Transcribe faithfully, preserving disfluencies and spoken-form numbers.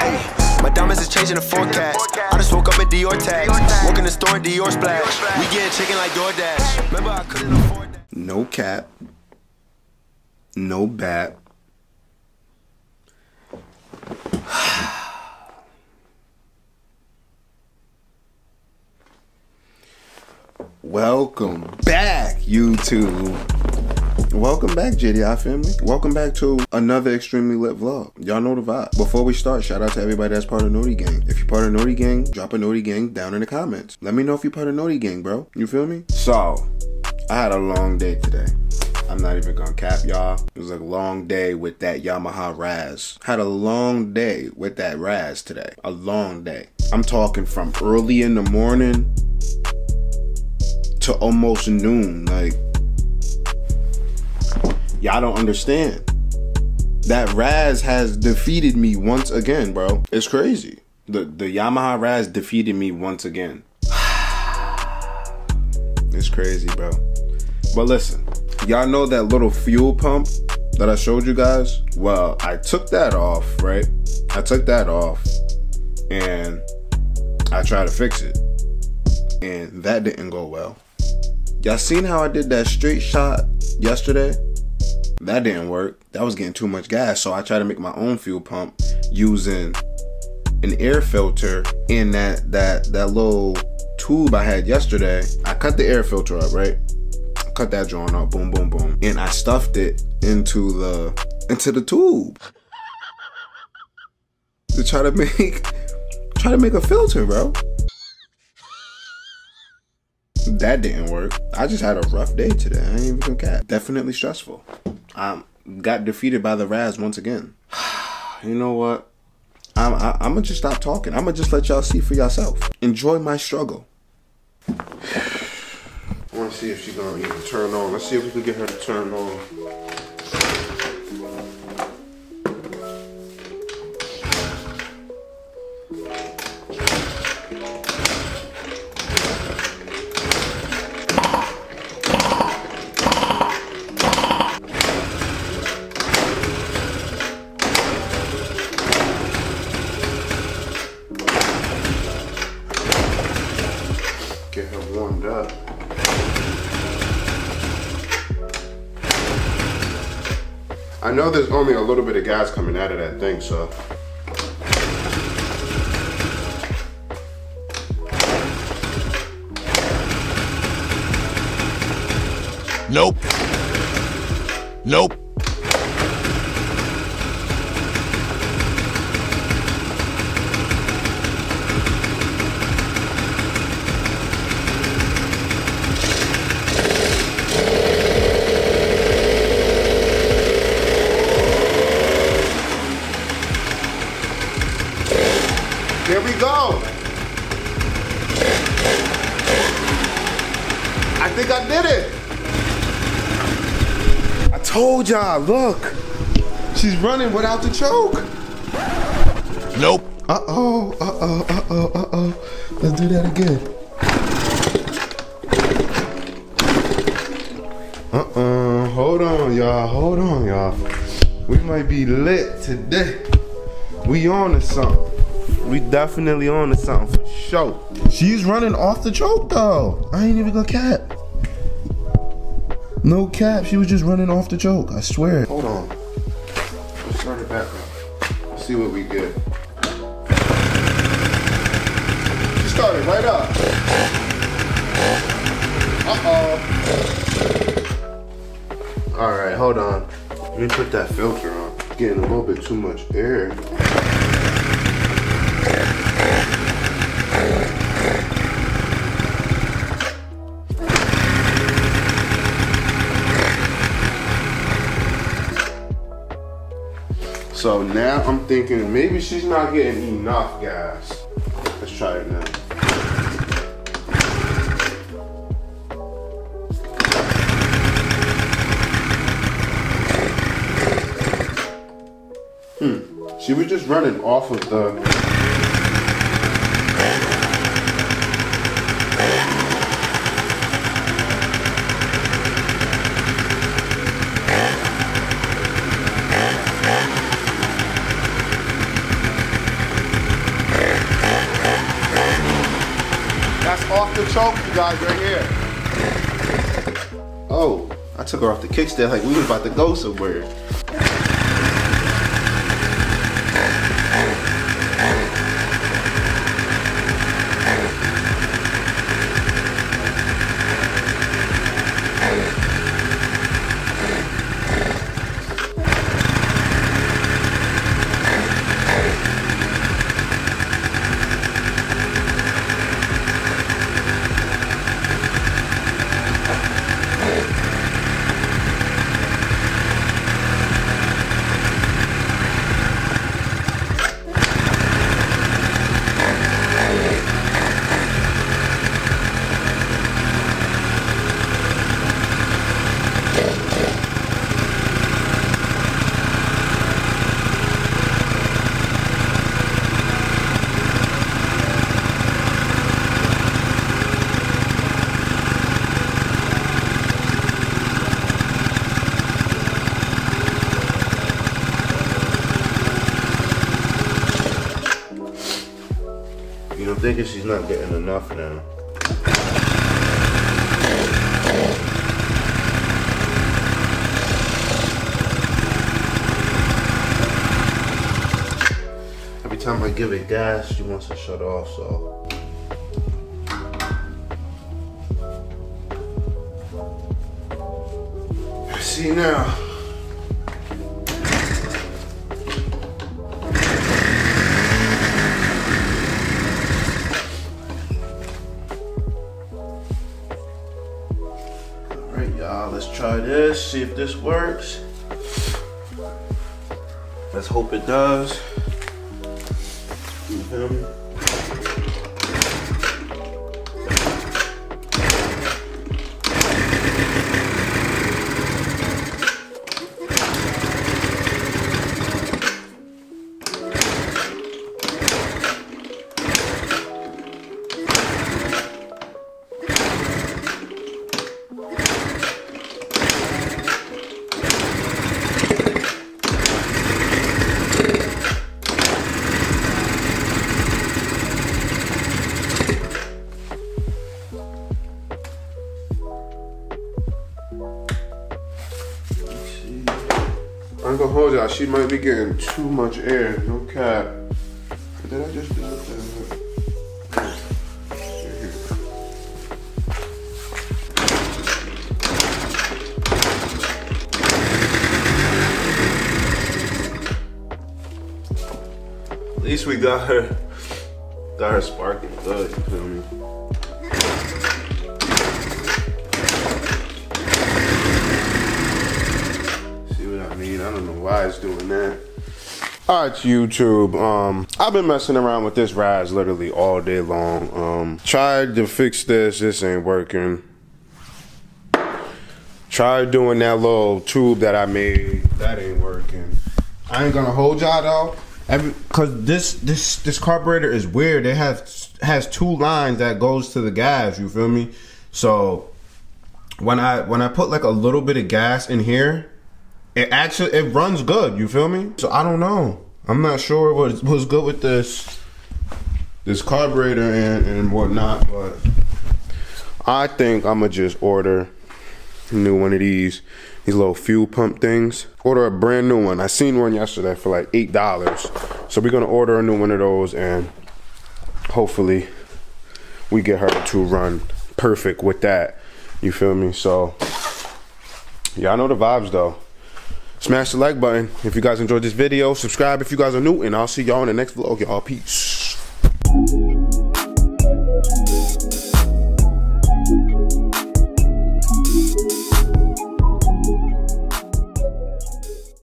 Ay, my diamonds is changing the forecast. I just woke up in Dior tags. Walk in the store, Dior splash. We getting chicken like DoorDash. Remember I couldn't afford that. No cap. No bat. Welcome back, YouTube. Welcome back, J D I family. Welcome back to another extremely lit vlog. Y'all know the vibe. Before we start, shout out to everybody that's part of Naughty Gang. If you're part of Naughty Gang, drop a Naughty Gang down in the comments. Let me know if you're part of Naughty Gang, bro. You feel me? So, I had a long day today. I'm not even gonna cap y'all. It was a long day with that Yamaha Razz. Had a long day with that Razz today. A long day. I'm talking from early in the morning to almost noon. Like, y'all don't understand. That Razz has defeated me once again, bro. It's crazy. The the Yamaha Razz defeated me once again. It's crazy, bro. But listen, y'all know that little fuel pump that I showed you guys? Well, I took that off, right? I took that off and I tried to fix it, and that didn't go well. Y'all seen how I did that straight shot yesterday? That didn't work. That was getting too much gas, so I tried to make my own fuel pump using an air filter in that that that little tube I had yesterday. I cut the air filter up, right? Cut that joint up, boom, boom, boom, and I stuffed it into the into the tube to try to make try to make a filter, bro. That didn't work. I just had a rough day today. I ain't even gonna cap. Definitely stressful. I got defeated by the Razz once again. You know what? I'm I, I'm gonna just stop talking. I'm gonna just let y'all see for yourself. Enjoy my struggle. I want to see if she's going to even turn on. Let's see if we can get her to turn on. Get her warmed up. I know there's only a little bit of gas coming out of that thing, so. Nope. Nope. There we go. I think I did it. I told y'all, look. She's running without the choke. Nope. Uh-oh, uh-oh, uh-oh, uh-oh. Let's do that again. Uh-uh, hold on, y'all, hold on, y'all. We might be lit today. We on to something. We definitely on to something, for sure. She's running off the choke, though. I ain't even gonna cap. No cap, she was just running off the choke, I swear. Hold on. Let's turn it back up. Let's see what we get. She started right up. Uh-oh. All right, hold on. Let me put that filter on. It's getting a little bit too much air. So now I'm thinking maybe she's not getting enough gas. Let's try it now. Hmm. She was just running off of the. off the choke, you guys, right here. Oh, I took her off the kickstand like we was about to go somewhere. I'm thinking she's not getting enough now. Every time I give it gas, she wants to shut off, so. See now. Let's try this, see if this works. Let's hope it does. I'm gonna hold y'all, she might be getting too much air, no cap. Did I just do that? At least we got her, got her sparking good, you feel me? I don't know why it's doing that. All right, YouTube. Um, I've been messing around with this Razz literally all day long. Um, tried to fix this. This ain't working. Tried doing that little tube that I made. That ain't working. I ain't gonna hold y'all though, every, cause this this this carburetor is weird. It has has two lines that goes to the gas. You feel me? So when I when I put like a little bit of gas in here, it actually, it runs good, you feel me? So I don't know. I'm not sure what what's good with this this carburetor and, and whatnot, but I think I'ma just order a new one of these, these little fuel pump things. Order a brand new one. I seen one yesterday for like eight dollars. So we're gonna order a new one of those and hopefully we get her to run perfect with that. You feel me? So y'all know the vibes though. Smash the like button if you guys enjoyed this video. Subscribe if you guys are new, and I'll see y'all in the next vlog. Y'all, peace.